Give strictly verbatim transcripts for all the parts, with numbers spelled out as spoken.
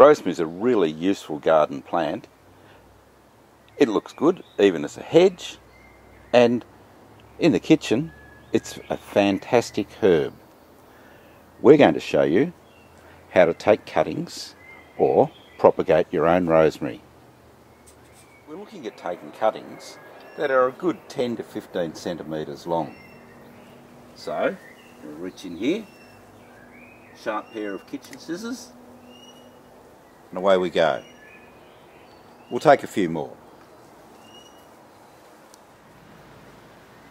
Rosemary is a really useful garden plant. It looks good, even as a hedge, and in the kitchen, it's a fantastic herb. We're going to show you how to take cuttings or propagate your own rosemary. We're looking at taking cuttings that are a good ten to fifteen centimetres long. So, we'll reach in here, sharp pair of kitchen scissors, and away we go. We'll take a few more.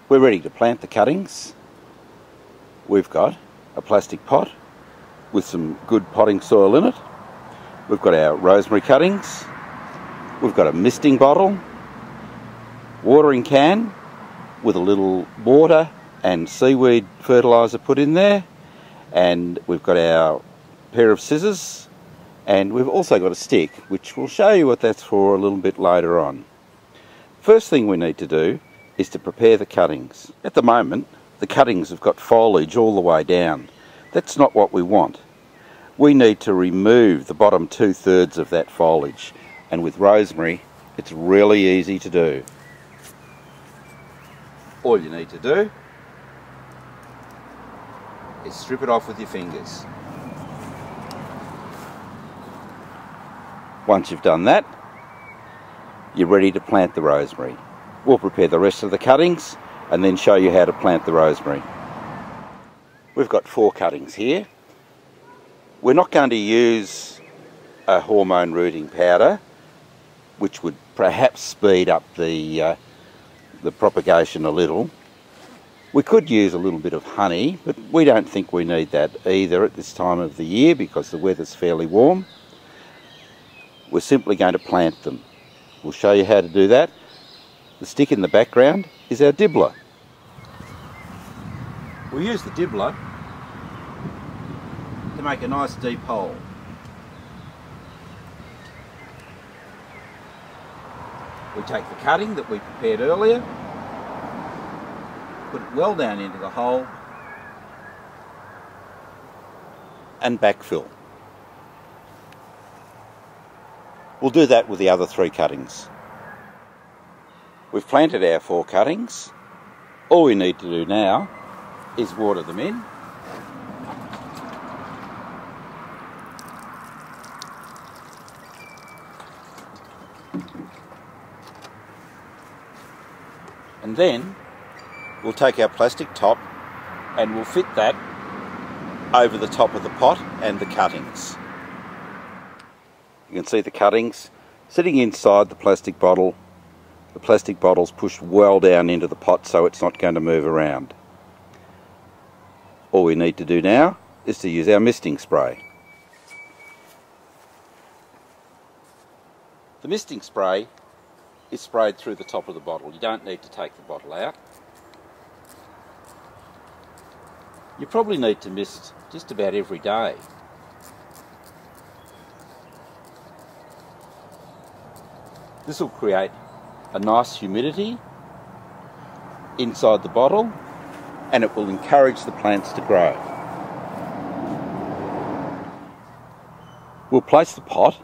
We're ready to plant the cuttings. We've got a plastic pot with some good potting soil in it. We've got our rosemary cuttings. We've got a misting bottle, watering can with a little water and seaweed fertiliser put in there, and we've got our pair of scissors, and we've also got a stick, which we'll show you what that's for a little bit later on. First thing we need to do is to prepare the cuttings. At the moment, the cuttings have got foliage all the way down. That's not what we want. We need to remove the bottom two-thirds of that foliage, and with rosemary it's really easy to do. All you need to do is strip it off with your fingers. Once you've done that, you're ready to plant the rosemary. We'll prepare the rest of the cuttings and then show you how to plant the rosemary. We've got four cuttings here. We're not going to use a hormone rooting powder, which would perhaps speed up the uh, the propagation a little. We could use a little bit of honey, but we don't think we need that either at this time of the year because the weather's fairly warm. We're simply going to plant them. We'll show you how to do that. The stick in the background is our dibbler. We'll use the dibbler to make a nice deep hole. We take the cutting that we prepared earlier, put it well down into the hole, and backfill. We'll do that with the other three cuttings. We've planted our four cuttings. All we need to do now is water them in. And then we'll take our plastic top and we'll fit that over the top of the pot and the cuttings. You can see the cuttings sitting inside the plastic bottle. The plastic bottle's pushed well down into the pot so it's not going to move around. All we need to do now is to use our misting spray. The misting spray is sprayed through the top of the bottle. You don't need to take the bottle out. You probably need to mist just about every day. This will create a nice humidity inside the bottle, and it will encourage the plants to grow. We'll place the pot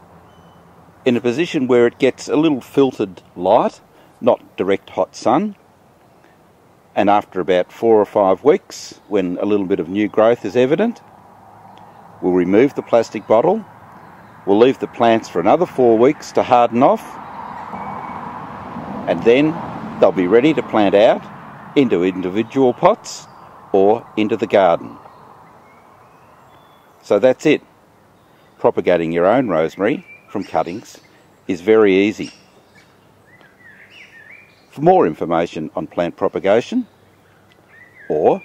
in a position where it gets a little filtered light, not direct hot sun, and after about four or five weeks, when a little bit of new growth is evident, we'll remove the plastic bottle. We'll leave the plants for another four weeks to harden off, and then they'll be ready to plant out into individual pots or into the garden. So that's it. Propagating your own rosemary from cuttings is very easy. For more information on plant propagation, or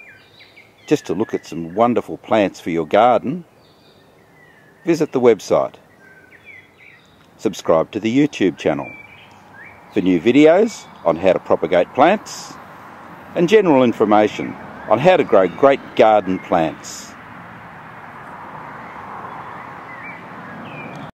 just to look at some wonderful plants for your garden, visit the website. Subscribe to the YouTube channel for new videos on how to propagate plants and general information on how to grow great garden plants.